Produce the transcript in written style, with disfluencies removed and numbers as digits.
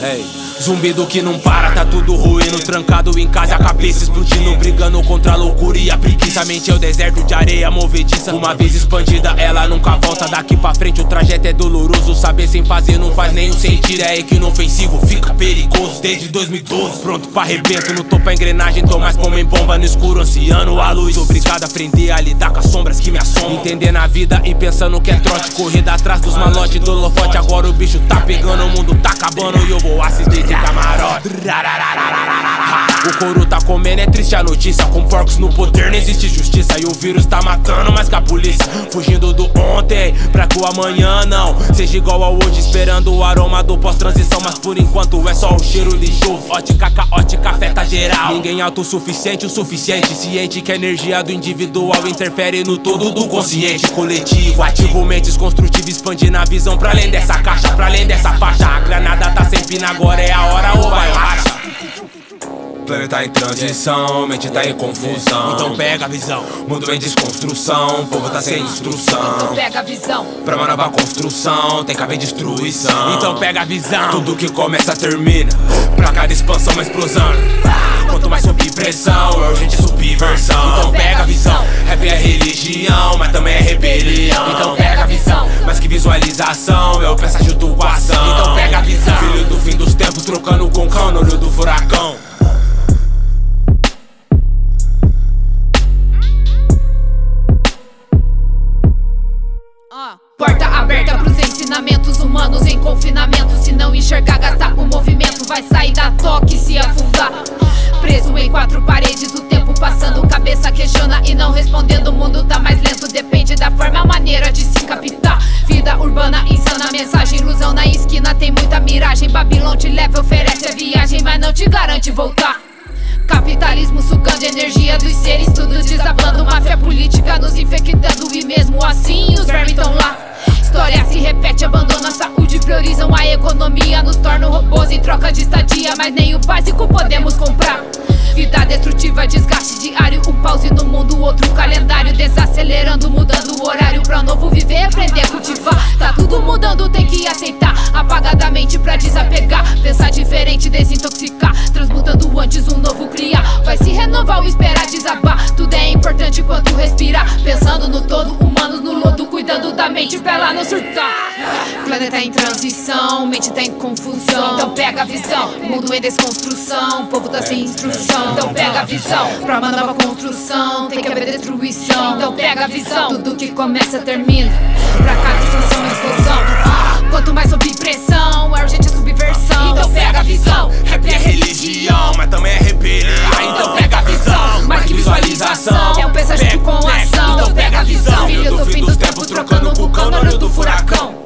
Hey. Zumbido que não para, tá tudo ruindo, trancado em casa, a cabeça explodindo, brigando contra a loucura e a preguiça. A mente é o deserto de areia movediça, uma vez expandida ela nunca volta. Daqui pra frente o trajeto é doloroso, saber sem fazer não faz nenhum sentido, é que inofensivo fica perigoso. Desde 2012 pronto pra arrebento, no topo a engrenagem, tô mais como em bomba no escuro, ansiando a luz. Obrigado a aprender a lidar com as sombras que me assombram, entendendo a vida e pensando que é trote, corrida atrás dos malotes do holofote. Agora o bicho tá pegando, o mundo tá acabando e eu vou assistir de camarote. O couro tá comendo, é triste a notícia. Com porcos no poder não existe justiça, e o vírus tá matando mais que a polícia. Fugindo do ontem pra que o amanhã não seja igual ao hoje, esperando o aroma do pós-transição. Mas por enquanto é só o cheiro de chuva, ótica, caótica, afeta geral. Ninguém autossuficiente o suficiente, ciente que a energia do individual interfere no todo do consciente coletivo. Ativo mentes construtivas, expandindo a visão pra além dessa caixa, pra além dessa faixa. A granada tá sem pina, agora é a hora ou vai racha. Planeta em transição, mente tá em confusão, então pega a visão. Mundo em desconstrução, o povo tá sem instrução, então pega a visão. Pra uma nova construção, tem que haver destruição, então pega a visão. Tudo que começa termina, pra cada expansão uma explosão. Quanto mais sob pressão, é urgente subversão, então pega a visão. Rap é religião, mas também é rebelião, então pega a visão. Mas que visualização, eu peço ajudo com a ação, então pega a visão. Filho do fim dos tempos, trocando com cão no olho do furacão. Porta aberta pros ensinamentos humanos em confinamento. Se não enxergar, gastar o movimento, vai sair da toca e se afundar. Preso em quatro paredes, o tempo passando, cabeça questiona e não respondendo. O mundo tá mais lento, depende da forma, maneira de se captar. Vida urbana insana, mensagem, ilusão na esquina, tem muita miragem. Babilão te leva, oferece a viagem, mas não te garante voltar. Capitalismo sugando energia dos seres, tudo desabando. Máfia política nos infectando e mesmo assim os vermes tão lá. História se repete, abandona a saúde, priorizam a economia, nos tornam robôs em troca de estadia, mas nem o básico podemos comprar. Vida destrutiva, desgaste diário, um pause no mundo, outro calendário, desacelerando, mudando o horário pra um novo viver, aprender, cultivar. Tá tudo mudando, tem que aceitar, apagadamente pra desapegar, pensar diferente, desintoxicar, transmutando antes um novo criar. Vai se renovar ou esperar desabar, tudo é importante quanto respirar, pensando no todo, humanos no lodo, cuidando da mente pra ela não surtar. Planeta em transição, mente tá em confusão, então pega a visão. Mundo em desconstrução, o povo tá sem instrução, então pega a visão. Pra uma nova construção, tem que haver destruição, então pega a visão. Tudo que começa termina, pra cada expansão é explosão. Quanto mais sob pressão, é urgente subversão, então pega a visão. Rap é religião, mas também é rebelião, então pega a visão. Mais que visualização, é um pensamento com ação, então pega a visão. Filho do fim dos tempos, trocando o cucão no olho do furacão.